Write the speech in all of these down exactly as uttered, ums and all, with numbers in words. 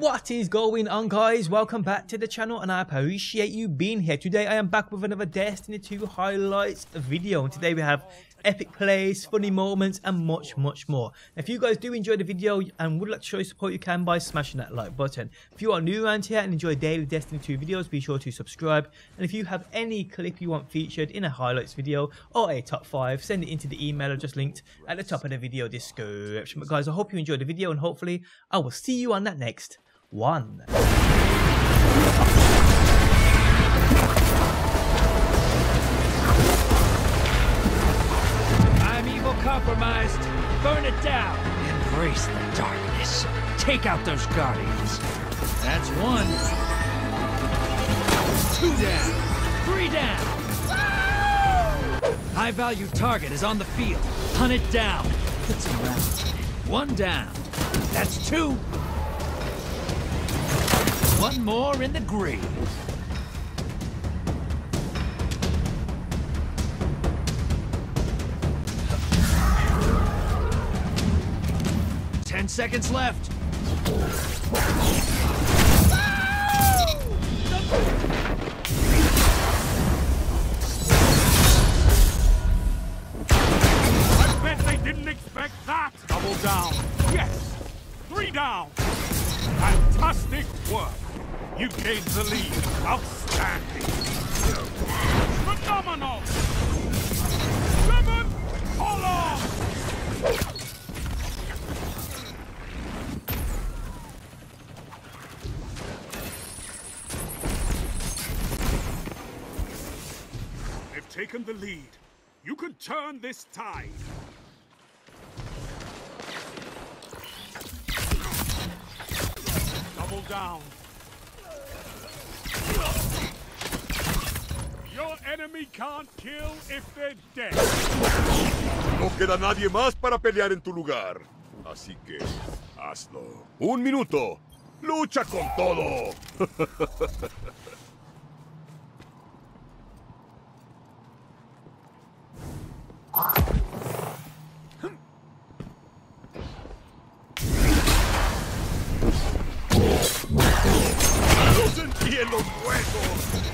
What is going on, guys? Welcome back to the channel, and I appreciate you being here. Today I am back with another Destiny two highlights video, and today we have epic plays, funny moments, and much much more. If you guys do enjoy the video and would like to show your support, you can by smashing that like button. If you are new around here and enjoy daily Destiny two videos, be sure to subscribe, and if you have any clip you want featured in a highlights video or a top five, send it into the email I just linked at the top of the video description. But guys, I hope you enjoyed the video, and hopefully I will see you on that next one. Compromised, burn it down. Embrace the darkness. Take out those guardians. That's one. Two down. Three down. Woo! High value target is on the field. Hunt it down. It's a wrap. One down. That's two. One more in the green. Ten seconds left. I bet they didn't expect that. Double down. Yes. Three down. Fantastic work. You gained the lead. Outstanding. Phenomenal. Seven. All on. Taken the lead. You can turn this tide. Double down. Your enemy can't kill if they're dead. No queda nadie más para pelear en tu lugar. Así que hazlo. Un minuto. Lucha con todo.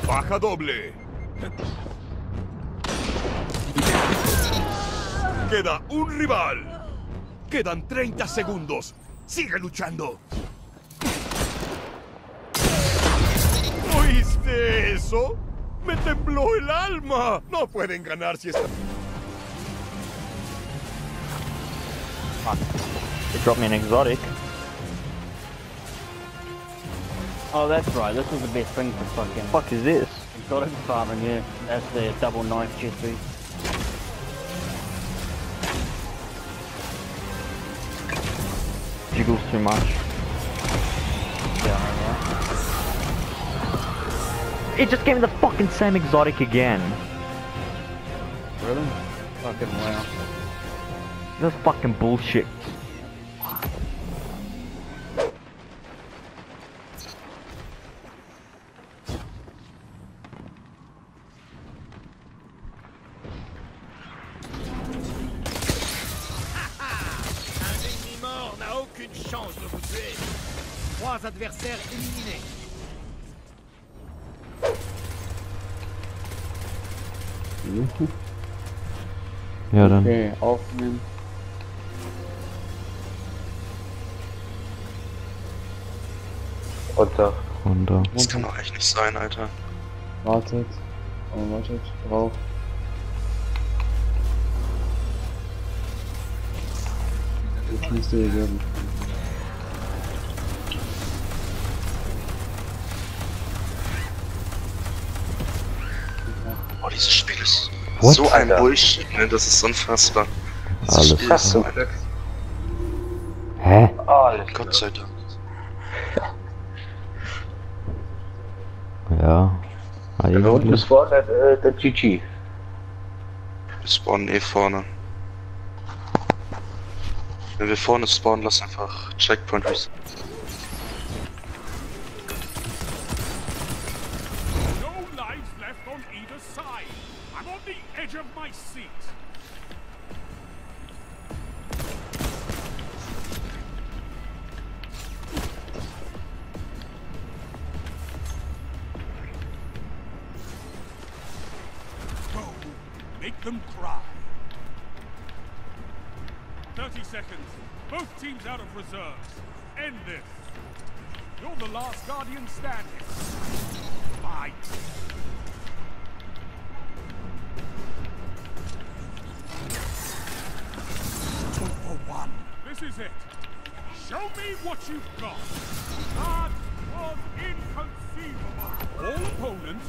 Baja doble. Queda un rival. Quedan treinta segundos. Sigue luchando. ¿Oíste eso? Me tembló el alma. No pueden ganar si está... They dropped me an exotic. Oh, that's right. This is the best thing for fucking. Fuck is this? Exotic farming, yeah. That's the double knife chesty. Jiggles too much. Yeah, yeah. It just gave me the fucking same exotic again. Really? Fucking wow. That's fucking bullshit. Trois adversaires éliminés. Ja, dann. Okay, aufnehmen. Runter. Runter. Das kann doch echt nicht sein, Alter. Wartet. Oh, wartet. Drauf. Das müsste ihr geben. Oh, dieses Spiel ist What? so ein Bullshit, ne? Das ist unfassbar. Das Alles Spiel ist so ein... Hä? Alles Gott sei Dank. Ja. Eigentlich. Da unten spawnt äh, der G G. Wir spawnen eh vorne. Wenn wir vorne spawnen, lass einfach Checkpoint reset. No lives left on either side. I'm on the edge of my seat. welcome cry. thirty seconds. Both teams out of reserves. End this. You're the last Guardian standing. Fight. Two for one. This is it. Show me what you've got. That was inconceivable. All opponents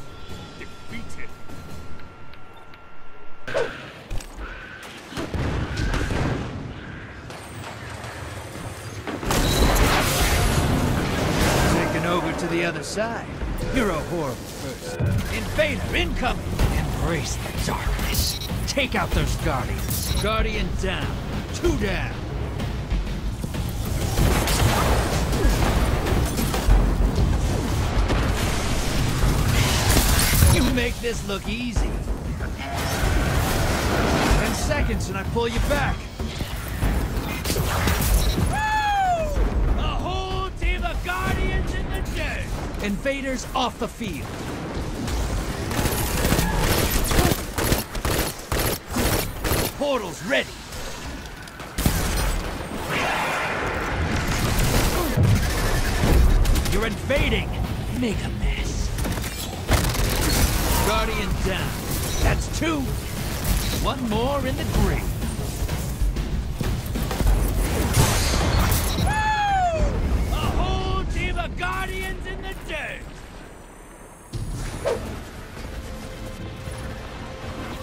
defeated. To the other side. You're a horrible person. Invader incoming! Embrace the darkness. Take out those guardians. Guardian down. Two down. You make this look easy. Ten seconds and I pull you back. Invaders off the field. Portals ready. You're invading. Make a mess. Guardian down. That's two. One more in the grave.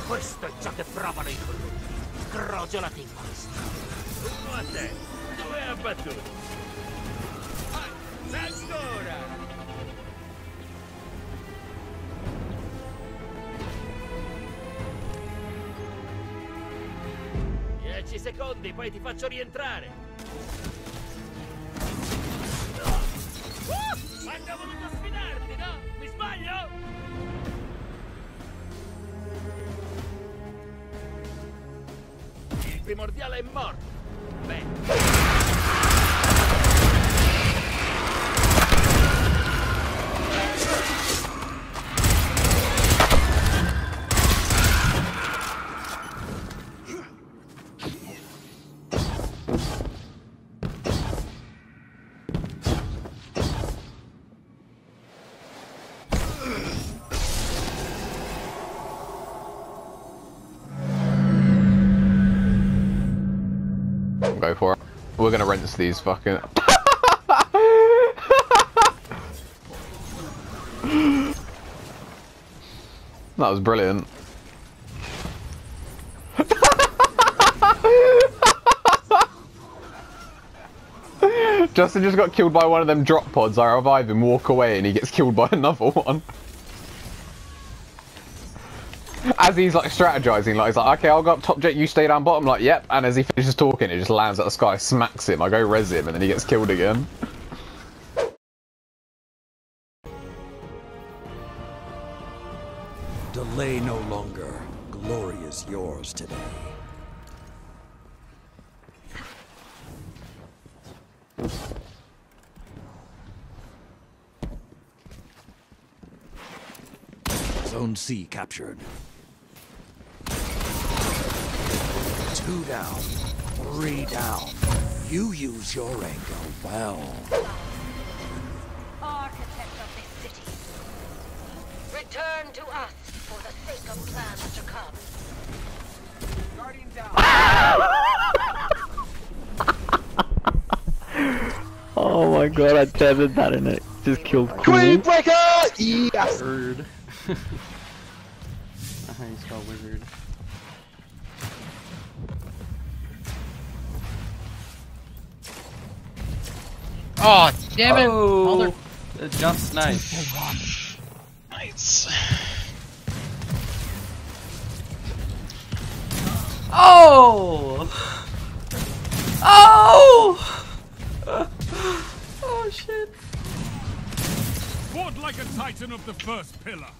Questo è ciò che provano I collutti. Scrogiolati in questo. Uno a te. Due abbattuti. Ancora! Dieci secondi, poi ti faccio rientrare. Uh! Ma hanno voluto sfidarti, no? Mi sbaglio? Primordiale è morto. Beh. Go for it. We're gonna rinse these fucking. That was brilliant. Justin just got killed by one of them drop pods. I revive him, walk away, and he gets killed by another one. As he's like strategizing, like he's like, okay, I'll go up top jet, you stay down bottom, like, yep. And as he finishes talking, it just lands at the sky, smacks him. I go res him, and then he gets killed again. Delay no longer. Glory is yours today. Zone C captured. Two down, three down. You use your anger well. Architect of this city, return to us for the sake of plans to come. Guardian down. Oh my god, I tethered that in it. Just killed Queen. Queenbreaker! Yes! Bird. I spell wizard. Oh, damn it! Oh, the jump's nice. Nice. Oh! Oh! Oh shit! Fought like a titan of the first pillar.